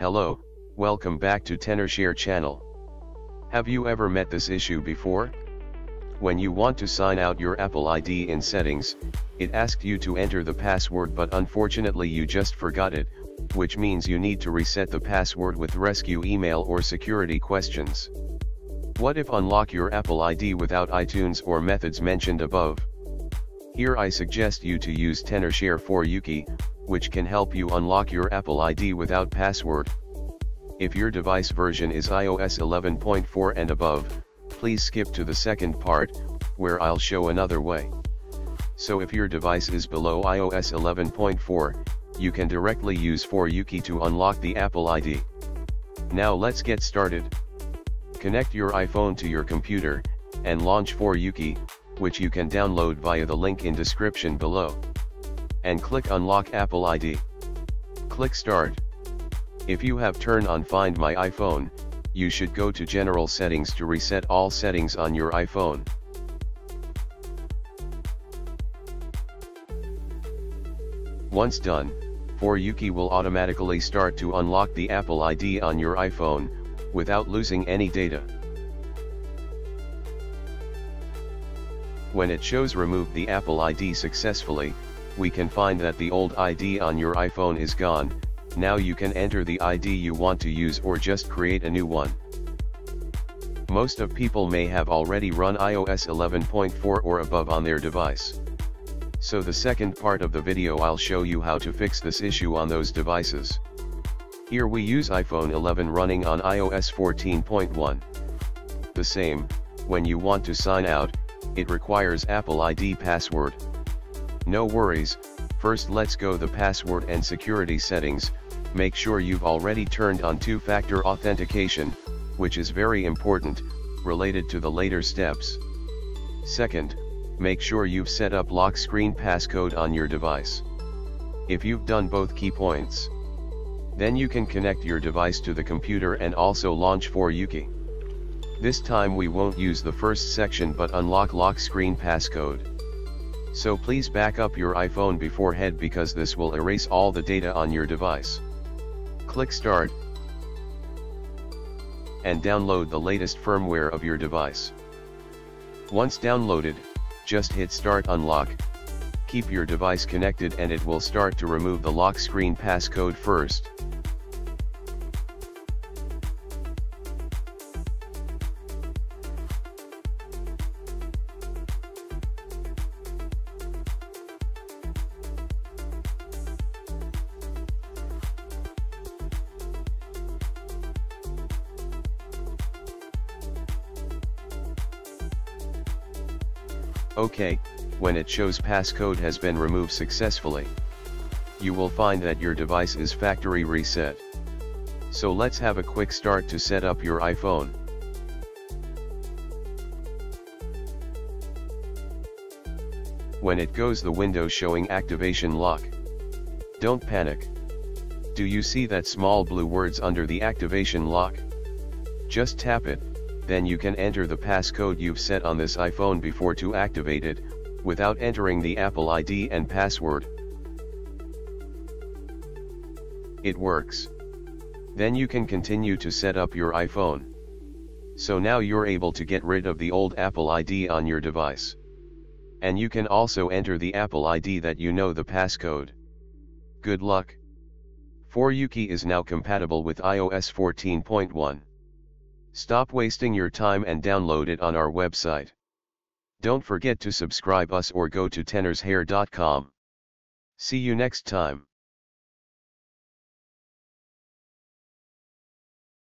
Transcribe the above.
Hello, welcome back to Tenorshare channel. Have you ever met this issue before? When you want to sign out your Apple ID in settings, it asked you to enter the password, but unfortunately you just forgot it, which means you need to reset the password with rescue email or security questions. What if unlock your Apple ID without iTunes or methods mentioned above? Here I suggest you to use Tenorshare 4uKey, which can help you unlock your Apple ID without password. If your device version is iOS 11.4 and above, please skip to the second part, where I'll show another way. So if your device is below iOS 11.4, you can directly use 4uKey to unlock the Apple ID. Now let's get started. Connect your iPhone to your computer, and launch 4uKey, which you can download via the link in description below. And click Unlock Apple ID. Click Start. If you have turned on Find My iPhone, you should go to General Settings to reset all settings on your iPhone. Once done, 4uKey will automatically start to unlock the Apple ID on your iPhone, without losing any data. When it shows "Remove the Apple ID successfully," we can find that the old ID on your iPhone is gone. Now you can enter the ID you want to use or just create a new one. Most of people may have already run iOS 11.4 or above on their device. So the second part of the video I'll show you how to fix this issue on those devices. Here we use iPhone 11 running on iOS 14.1. The same, when you want to sign out, it requires Apple ID password. No worries, first let's go the password and security settings. Make sure you've already turned on two-factor authentication, which is very important, related to the later steps. Second, make sure you've set up lock screen passcode on your device. If you've done both key points, then you can connect your device to the computer and also launch 4uKey. This time we won't use the first section but unlock lock screen passcode. So please back up your iPhone beforehand because this will erase all the data on your device. Click Start and download the latest firmware of your device. Once downloaded, just hit Start Unlock. Keep your device connected and it will start to remove the lock screen passcode first. OK, when it shows passcode has been removed successfully, you will find that your device is factory reset. So let's have a quick start to set up your iPhone. When it goes the window showing activation lock, don't panic. Do you see that small blue words under the activation lock? Just tap it. Then you can enter the passcode you've set on this iPhone before to activate it, without entering the Apple ID and password. It works. Then you can continue to set up your iPhone. So now you're able to get rid of the old Apple ID on your device. And you can also enter the Apple ID that you know the passcode. Good luck. 4uKey is now compatible with iOS 14.1. Stop wasting your time and download it on our website. Don't forget to subscribe us or go to tenorshair.com. See you next time.